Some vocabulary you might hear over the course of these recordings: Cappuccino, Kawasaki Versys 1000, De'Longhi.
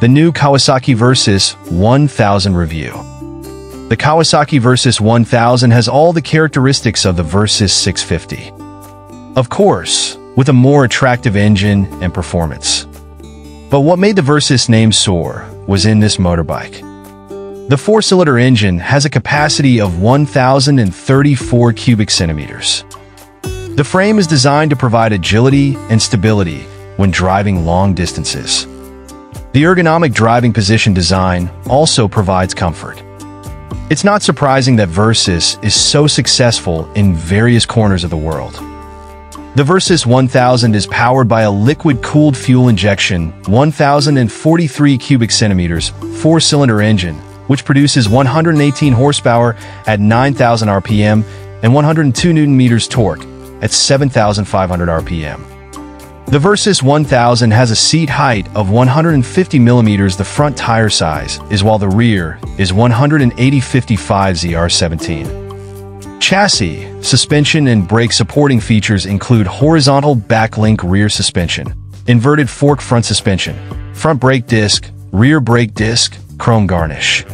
The new Kawasaki Versys 1000 review. The Kawasaki Versys 1000 has all the characteristics of the Versys 650. Of course, with a more attractive engine and performance. But what made the Versys name soar was in this motorbike. The 4-cylinder engine has a capacity of 1,034 cubic centimeters. The frame is designed to provide agility and stability when driving long distances. The ergonomic driving position design also provides comfort. It's not surprising that Versys is so successful in various corners of the world. The Versys 1000 is powered by a liquid-cooled fuel injection 1,043 cubic centimeters 4-cylinder engine, which produces 118 horsepower at 9,000 RPM and 102 Nm torque at 7,500 RPM. The Versys 1000 has a seat height of 150 mm. The front tire size is while the rear is 180/55 ZR17. Chassis, suspension, and brake supporting features include horizontal backlink rear suspension, inverted fork front suspension, front brake disc, rear brake disc, chrome garnish.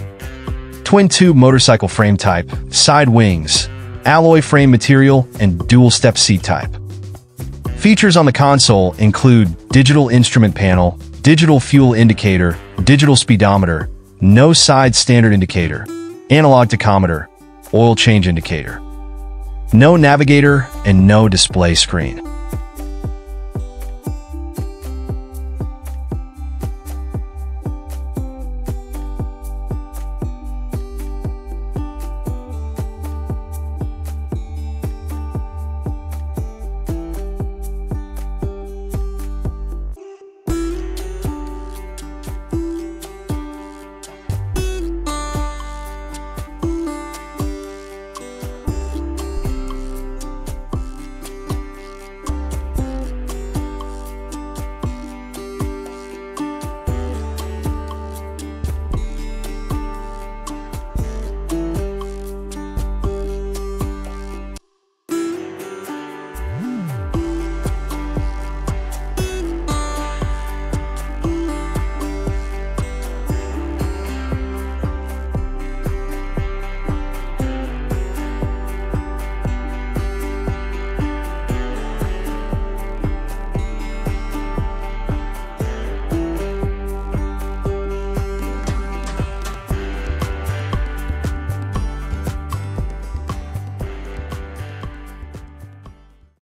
Twin-tube motorcycle frame type, side wings, alloy frame material, and dual-step seat type. Features on the console include digital instrument panel, digital fuel indicator, digital speedometer, no side standard indicator, analog tachometer, oil change indicator, no navigator, and no display screen.